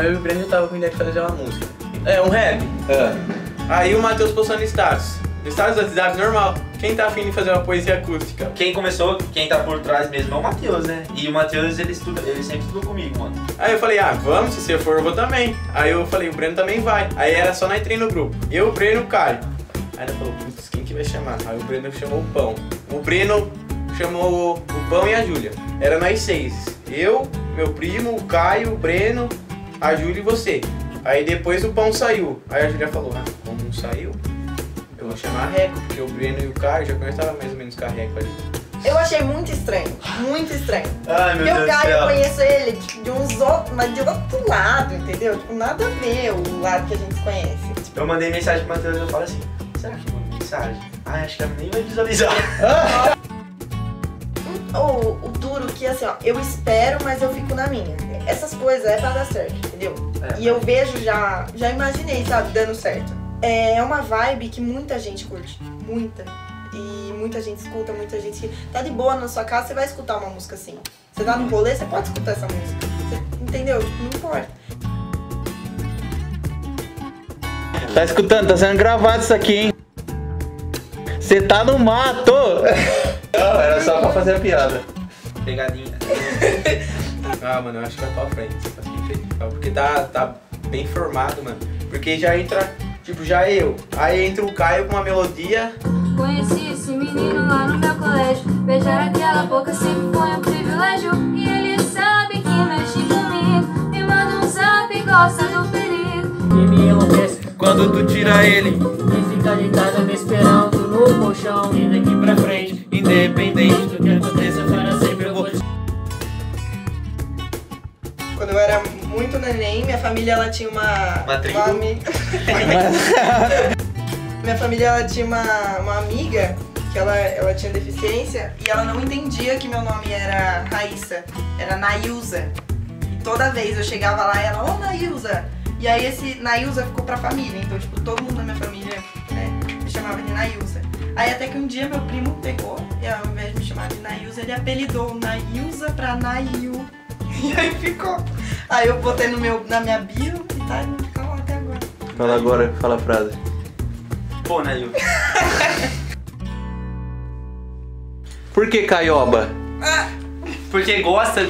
Então, eu e o Breno já tava com a ideia de fazer uma música. É, um rap. Aí o Matheus postou no status. No status do WhatsApp normal. Quem tá afim de fazer uma poesia acústica? Quem começou, quem tá por trás mesmo é o Matheus, né? E o Matheus, ele sempre estudou comigo, mano. Aí eu falei, ah, vamos, se você for, eu vou também. Aí eu falei, o Breno também vai. Aí era só nós três no grupo. Eu, o Breno e o Caio. Aí ele falou, putz, quem que vai chamar? Aí o Breno chamou o Pão. O Breno chamou o Pão e a Júlia. Era nós seis. Eu, meu primo, o Caio, o Breno, a Júlia e você. Aí depois o Pão saiu. Aí a Júlia falou, ah, o Pão não saiu? Eu vou chamar a Reco, porque o Breno e o Caio já conheciam mais ou menos com a Reco ali. Eu achei muito estranho, muito estranho. Ai, meu Deus do céu. Porque o Caio, eu conheço ele tipo, de uns outros, mas de outro lado, entendeu? Tipo, nada a ver o lado que a gente conhece. Tipo, eu mandei mensagem pro Matheus e eu falo assim, será que eu mandei mensagem? Ai, acho que ela nem vai visualizar. O duro que assim, ó, eu espero, mas eu fico na minha. Essas coisas é pra dar certo, entendeu? É. E eu vejo, já imaginei, sabe, dando certo. É uma vibe que muita gente curte, muita. E muita gente escuta, muita gente que tá de boa na sua casa, você vai escutar uma música assim. Você tá no rolê, você pode escutar essa música, você, entendeu? Não importa. Tá escutando? Tá sendo gravado isso aqui, hein? Você tá no mato! Não, era só pra fazer a piada. Pegadinha. Ah, mano, eu acho que é pra frente. Porque tá bem formado, mano. Porque já entra, tipo, Aí entra o Caio com uma melodia. Conheci esse menino lá no meu colégio. Beijar aquela boca sempre foi um privilégio. E ele sabe que mexe comigo. Me manda um zap e gosta do perigo. E me enlouquece quando tu tira ele. E fica deitado me esperando no colchão. E daqui pra frente, independente do que aconteça, para sempre eu vou. Quando eu era muito neném, minha família ela tinha uma tribo. Minha família ela tinha uma amiga que ela tinha deficiência e ela não entendia que meu nome era Raíssa, era Nayusa. E toda vez eu chegava lá e ela, ô Nayusa! E aí esse Nayusa ficou pra família, então tipo, todo mundo da minha família me chamava de Nayusa. Aí até que um dia meu primo pegou e ao invés de me chamar de Nayusa, ele apelidou Nayusa pra Nayu. E aí ficou. Aí eu botei no na minha bio e tá ficando até agora. Fala agora, fala a frase. Pô, Nayu. Por que Caioba? Porque gosta